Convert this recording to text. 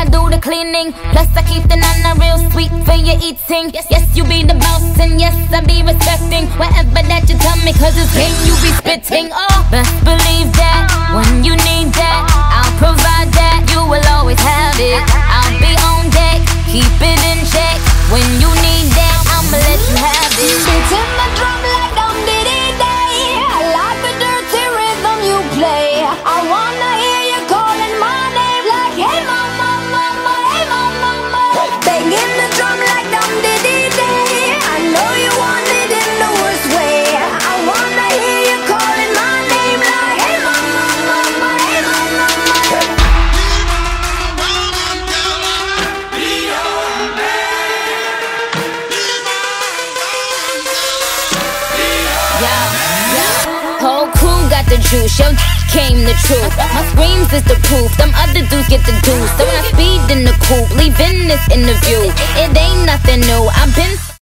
I do the cleaning. Plus I keep the nana real sweet for your eating. Yes, you be the boss, and yes, I be respecting whatever that you tell me, cause it's game you be spitting. Oh, best believe that when you need that, I'll provide that. You will always have it. I'll be on deck, keep it in check. When you need that, I'ma let you have it. It's in my drum like I'm diddy day. I like the dirty rhythm you play. I wanna hear you calling my name like, hey mama, mama, hey mama, mama. Bang in the drum like I'm diddy day. I know you want it in the worst way. I wanna hear you calling my name like, hey mama, mama, hey mama, mama. The juice, yo, came the truth. My screams is the proof. Them other dudes get the deuce. So when I speed in the coupe, leaving this interview, it ain't nothing new. I've been